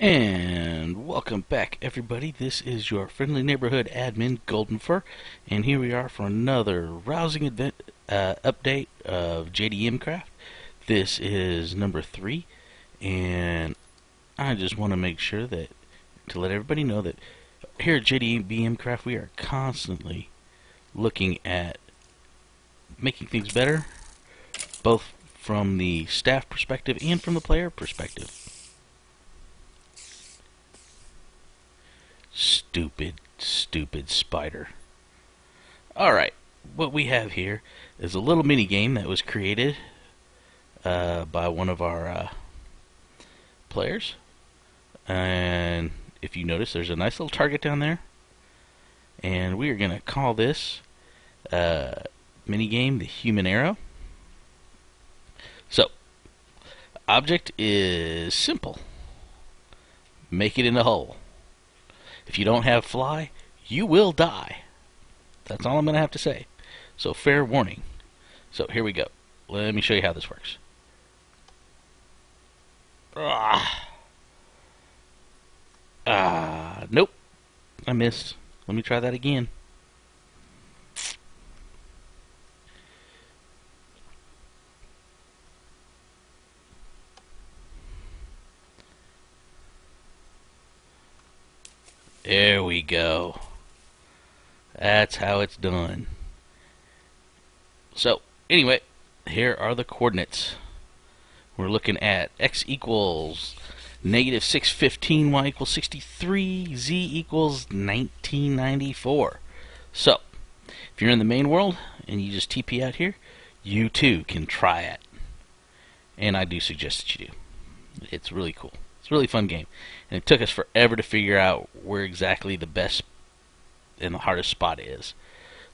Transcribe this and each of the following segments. And welcome back, everybody. This is your friendly neighborhood admin, Goldenfur, and here we are for another rousing update of JDBMcraft. This is number 3, and I just want to make sure that to let everybody know that here at JDBMcraft we are constantly looking at making things better, both from the staff perspective and from the player perspective. Stupid spider. Alright, what we have here is a little mini game that was created by one of our players. And if you notice, there's a nice little target down there. And we are going to call this mini game the Human Arrow. So, object is simple. Make it in a hole. If you don't have fly, you will die. That's all I'm going to have to say. So fair warning. So here we go. Let me show you how this works. Nope. I missed. Let me try that again. There we go. That's how it's done. So, anyway, here are the coordinates. We're looking at x equals -615, y equals 63, z equals 1994. So, if you're in the main world and you just TP out here, you too can try it. And I do suggest that you do. It's really cool. Really fun game, and it took us forever to figure out where exactly the best and the hardest spot is.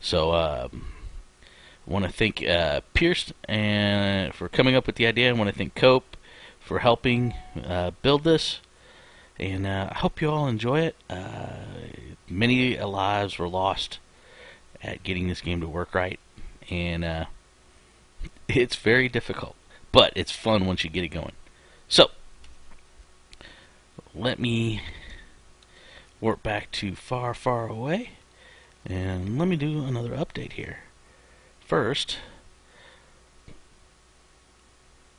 So I want to thank Pierce for coming up with the idea. I want to thank Cope for helping build this, and I hope you all enjoy it. Many lives were lost at getting this game to work right, and it's very difficult, but it's fun once you get it going. So let me warp back to Far, Far Away, and let me do another update here. First,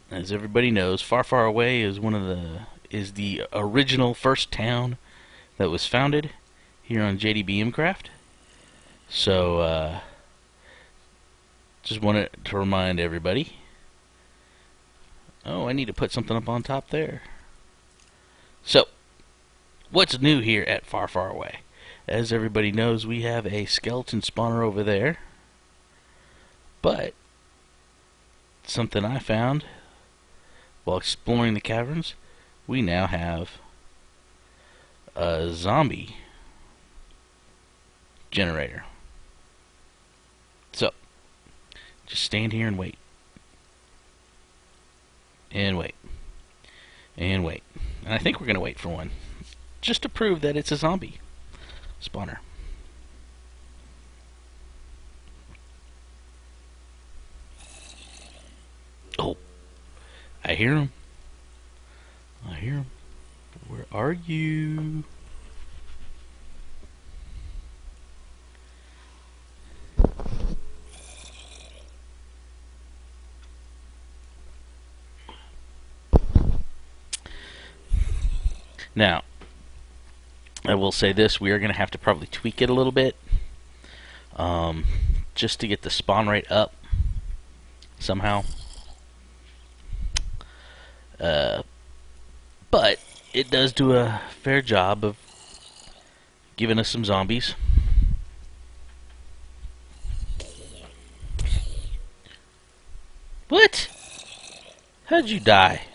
as everybody knows, Far, Far Away is the original first town that was founded here on JDBMcraft. So just wanted to remind everybody. Oh, I need to put something up on top there. So, what's new here at Far, Far Away? As everybody knows, we have a skeleton spawner over there, but something I found while exploring the caverns, we now have a zombie generator. So, just stand here and wait. And wait. And wait. And I think we're going to wait for one, just to prove that it's a zombie spawner. Oh, I hear him. I hear him. Where are you? Now, I will say this, we are going to have to probably tweak it a little bit just to get the spawn rate up somehow. But it does do a fair job of giving us some zombies. What? How'd you die?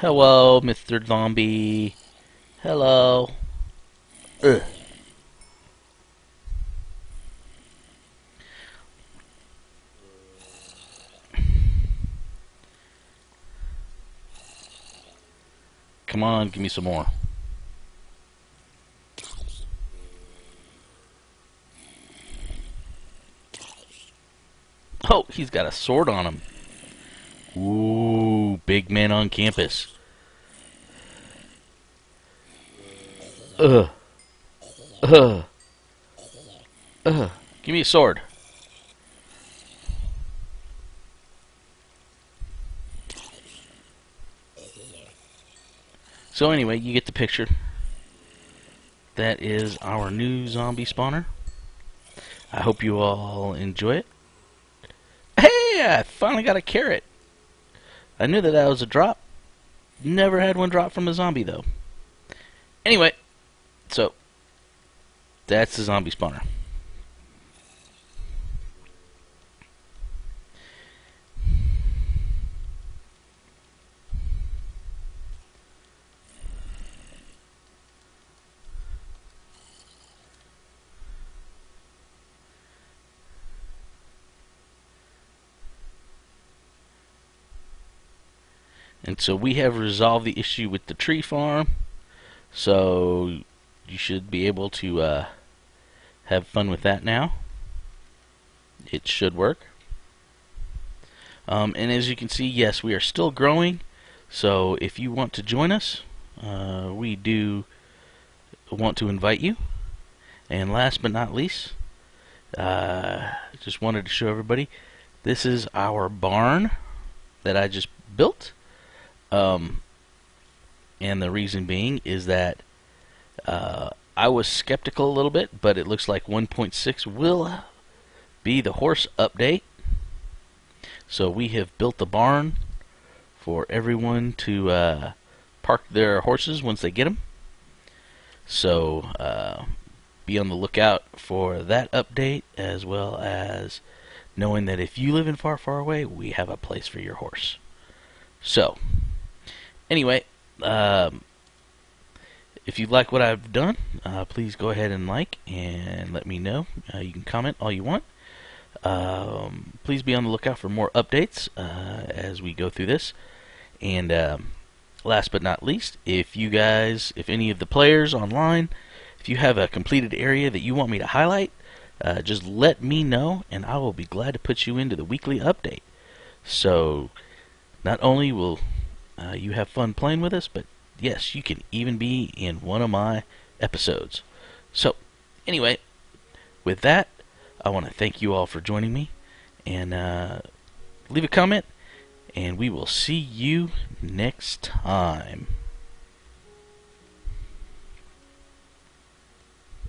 Hello, Mr. Zombie. Hello. Ugh. Come on, give me some more. Oh, he's got a sword on him. Ooh. Ooh, big man on campus. Ugh. Ugh. Ugh. Give me a sword. So anyway, you get the picture. That is our new zombie spawner. I hope you all enjoy it. Hey, I finally got a carrot. I knew that was a drop. Never had one drop from a zombie, though. Anyway, so that's the zombie spawner. And so we have resolved the issue with the tree farm, so you should be able to have fun with that now. It should work. And as you can see, yes, we are still growing, so if you want to join us, we do want to invite you. And last but not least, just wanted to show everybody, this is our barn that I just built. And the reason being is that I was skeptical a little bit, but it looks like 1.6 will be the horse update. So we have built the barn for everyone to park their horses once they get them. So be on the lookout for that update, as well as knowing that if you live in Far, Far Away, we have a place for your horse. So anyway, if you like what I've done, please go ahead and like and let me know. You can comment all you want. Please be on the lookout for more updates as we go through this. And last but not least, if any of the players online, if you have a completed area that you want me to highlight, just let me know and I will be glad to put you into the weekly update. So not only will you have fun playing with us, but yes, you can even be in one of my episodes. So anyway, with that, I want to thank you all for joining me, and leave a comment, and we will see you next time.